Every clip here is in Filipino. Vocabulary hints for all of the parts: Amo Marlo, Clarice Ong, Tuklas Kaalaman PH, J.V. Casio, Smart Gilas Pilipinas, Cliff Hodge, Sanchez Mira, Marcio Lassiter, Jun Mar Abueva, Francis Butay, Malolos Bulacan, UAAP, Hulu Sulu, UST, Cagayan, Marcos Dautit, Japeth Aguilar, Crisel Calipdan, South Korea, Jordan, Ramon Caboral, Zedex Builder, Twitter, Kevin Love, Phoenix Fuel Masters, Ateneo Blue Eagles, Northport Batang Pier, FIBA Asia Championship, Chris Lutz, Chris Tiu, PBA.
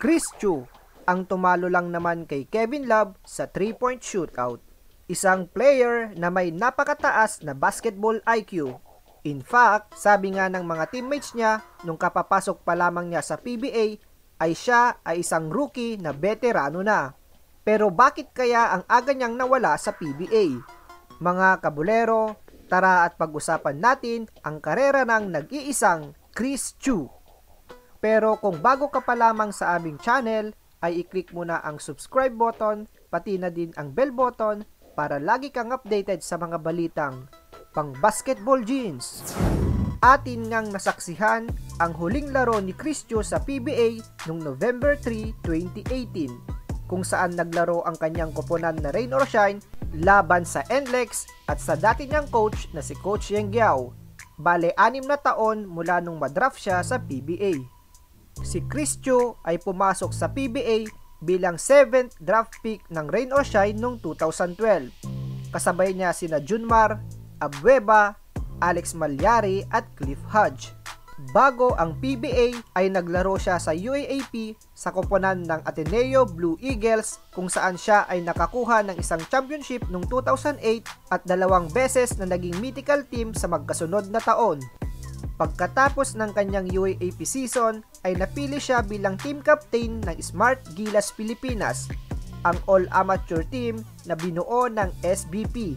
Chris Tiu ang tumalo lang naman kay Kevin Love sa 3-point shootout. Isang player na may napakataas na basketball IQ. In fact, sabi nga ng mga teammates niya nung kapapasok pa lamang niya sa PBA ay siya ay isang rookie na veterano na. Pero bakit kaya ang aga niyang nawala sa PBA? Mga kabulero, tara at pag-usapan natin ang karera ng nag-iisang Chris Tiu. Pero kung bago ka pa lamang sa aming channel, ay i-click mo na ang subscribe button, pati na din ang bell button para lagi kang updated sa mga balitang pang-basketball jeans. Atin ngang nasaksihan ang huling laro ni Chris Tiu sa PBA noong November 3, 2018, kung saan naglaro ang kanyang koponan na Rain or Shine laban sa Nlex at sa dati niyang coach na si Coach Yeng Guiao. Bale, 6 na taon mula nung madraft siya sa PBA. Si Chris Tiu ay pumasok sa PBA bilang 7th draft pick ng Rain or Shine noong 2012. Kasabay niya sina Jun Mar, Abueva, Alex Malyari at Cliff Hodge. Bago ang PBA ay naglaro siya sa UAAP sa koponan ng Ateneo Blue Eagles, kung saan siya ay nakakuha ng isang championship noong 2008 at 2 beses na naging mythical team sa magkasunod na taon. Pagkatapos ng kanyang UAAP season ay napili siya bilang team captain ng Smart Gilas Pilipinas, ang all-amateur team na binuo ng SBP,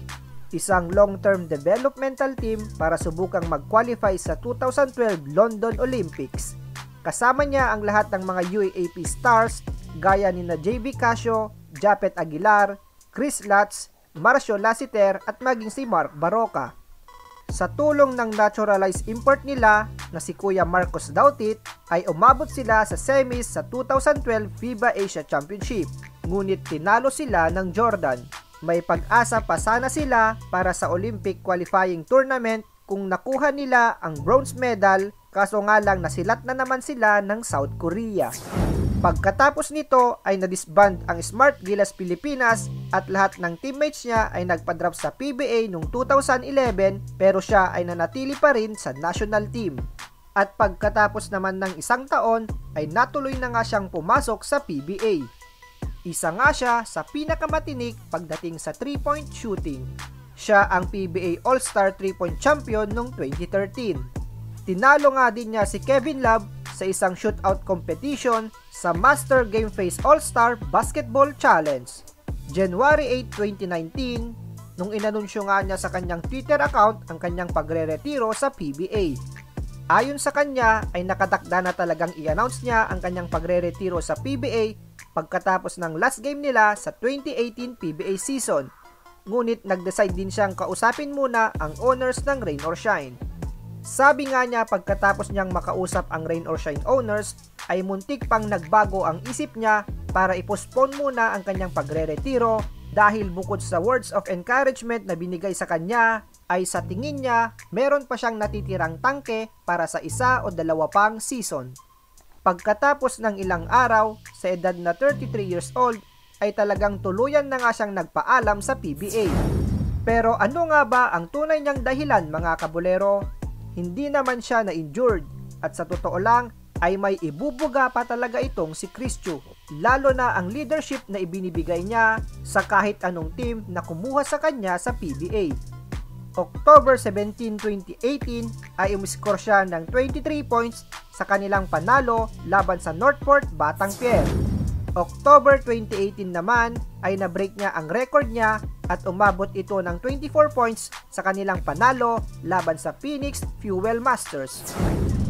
isang long-term developmental team para subukang mag-qualify sa 2012 London Olympics. Kasama niya ang lahat ng mga UAAP stars gaya nina J.V. Casio, Japeth Aguilar, Chris Lutz, Marcio Lassiter at maging si Mark Baroca. Sa tulong ng naturalized import nila na si Kuya Marcos Dautit ay umabot sila sa semis sa 2012 FIBA Asia Championship, ngunit tinalo sila ng Jordan. May pag-asa pa sana sila para sa Olympic qualifying tournament kung nakuha nila ang bronze medal, kaso nga lang nasilat na naman sila ng South Korea. Pagkatapos nito ay nadisband ang Smart Gilas Pilipinas at lahat ng teammates niya ay nagpa-draft sa PBA noong 2011, pero siya ay nanatili pa rin sa national team. At pagkatapos naman ng isang taon ay natuloy na nga siyang pumasok sa PBA. Isa nga siya sa pinakamatinik pagdating sa 3-point shooting. Siya ang PBA All-Star 3-point champion noong 2013. Tinalo nga din niya si Kevin Love sa isang shootout competition sa Master Game Face All-Star Basketball Challenge. January 8, 2019, nung inanunsyo nga niya sa kanyang Twitter account ang kanyang pagre-retiro sa PBA. Ayon sa kanya ay nakatakda na talagang i-announce niya ang kanyang pagre-retiro sa PBA pagkatapos ng last game nila sa 2018 PBA season. Ngunit nag-decide din siyang kausapin muna ang owners ng Rain or Shine. Sabi nga niya pagkatapos niyang makausap ang Rain or Shine owners ay muntik pang nagbago ang isip niya para i-postpone muna ang kanyang pagre-retiro dahil bukod sa words of encouragement na binigay sa kanya ay sa tingin niya meron pa siyang natitirang tangke para sa 1 o 2 pang season. Pagkatapos ng ilang araw, sa edad na 33 years old ay talagang tuluyan na nga siyang nagpaalam sa PBA. Pero ano nga ba ang tunay niyang dahilan, mga kabulero? Hindi naman siya na-injured at sa totoo lang ay may ibubuga pa talaga itong si Chris Tiu, lalo na ang leadership na ibinibigay niya sa kahit anong team na kumuha sa kanya sa PBA. October 17, 2018 ay umiskor siya ng 23 points sa kanilang panalo laban sa Northport Batang Pier. October 2018 naman ay nabreak niya ang record niya at umabot ito ng 24 points sa kanilang panalo laban sa Phoenix Fuel Masters.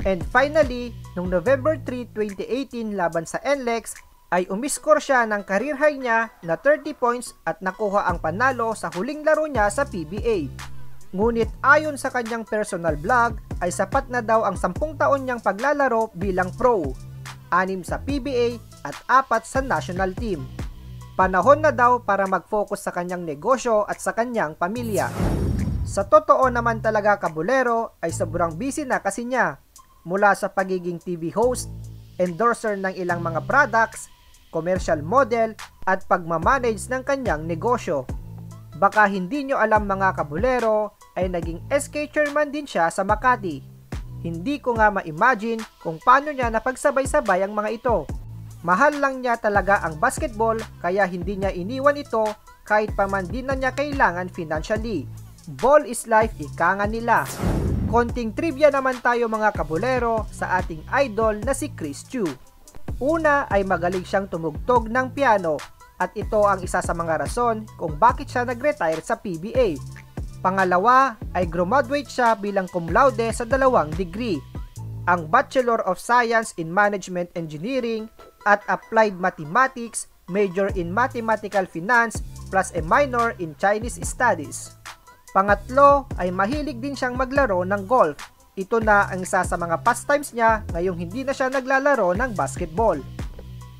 And finally, noong November 3, 2018 laban sa Nlex ay umiskor siya ng career high niya na 30 points at nakuha ang panalo sa huling laro niya sa PBA. Ngunit ayon sa kanyang personal blog ay sapat na daw ang 10 taon niyang paglalaro bilang pro, 6 sa PBA at 4 sa national team. Panahon na daw para mag-focus sa kanyang negosyo at sa kanyang pamilya. Sa totoo naman talaga, kabulero, ay sobrang busy na kasi niya. Mula sa pagiging TV host, endorser ng ilang mga products, commercial model at pagmamanage ng kanyang negosyo. Baka hindi nyo alam, mga kabulero, ay naging SK chairman din siya sa Makati. Hindi ko nga ma-imagine kung paano niya napagsabay-sabay ang mga ito. Mahal lang niya talaga ang basketball kaya hindi niya iniwan ito kahit paman din na niya kailangan financially. Ball is life, ika nga nila. Konting trivia naman tayo mga kabulero sa ating idol na si Chris Tiu. Una ay magaling siyang tumugtog ng piano at ito ang isa sa mga rason kung bakit siya nag-retire sa PBA. Pangalawa ay graduate siya bilang cum laude sa 2 degree, ang Bachelor of Science in Management Engineering at Applied Mathematics, major in Mathematical Finance plus a minor in Chinese Studies. Pangatlo ay mahilig din siyang maglaro ng golf. Ito na ang isa sa mga pastimes niya ngayong hindi na siya naglalaro ng basketball.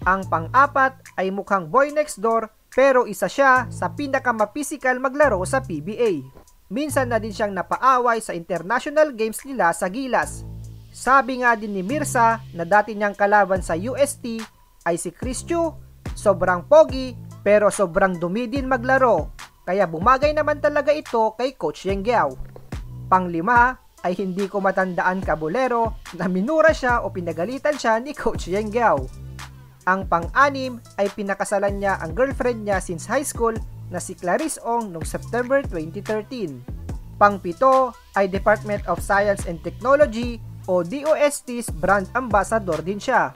Ang pang-apat ay mukhang boy next door pero isa siya sa pinakamapisikal maglaro sa PBA. Minsan na din siyang napaaway sa international games nila sa Gilas. Sabi nga din ni Mirsa na dati niyang kalaban sa UST ay si Chris Tiu, sobrang pogi pero sobrang dumi din maglaro. Kaya bumagay naman talaga ito kay Coach Yeng Guiao. Panglima ay hindi ko matandaan kabulero na minura siya o pinagalitan siya ni Coach Yeng Guiao. Ang pang-anim ay pinakasalan niya ang girlfriend niya since high school na si Clarice Ong noong September 2013. Pang-pito ay Department of Science and Technology o DOST's brand ambassador din siya.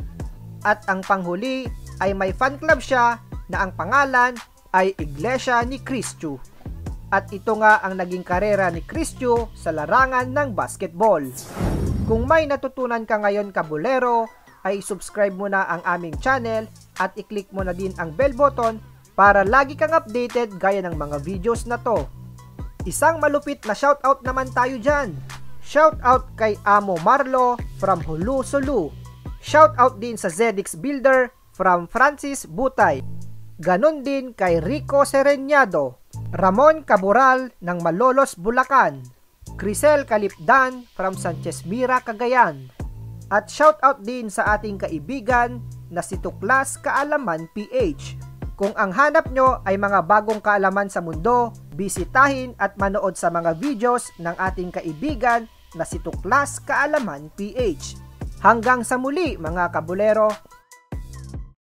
At ang panghuli ay may fan club siya na ang pangalan ay Iglesia ni Cristo. At ito nga ang naging karera ni Chris Tiu sa larangan ng basketball. Kung may natutunan ka ngayon kabulero, ay subscribe mo na ang aming channel at i-click mo na din ang bell button para lagi kang updated gaya ng mga videos na to. Isang malupit na shoutout naman tayo dyan. Shoutout kay Amo Marlo from Hulu Sulu. Shoutout din sa Zedex Builder from Francis Butay. Ganon din kay Rico Sereñado, Ramon Caboral ng Malolos, Bulacan, Crisel Calipdan from Sanchez Mira, Cagayan. At shoutout din sa ating kaibigan na si Tuklas Kaalaman PH. Kung ang hanap nyo ay mga bagong kaalaman sa mundo, bisitahin at manood sa mga videos ng ating kaibigan na si Tuklas Kaalaman PH. Hanggang sa muli mga kabulero!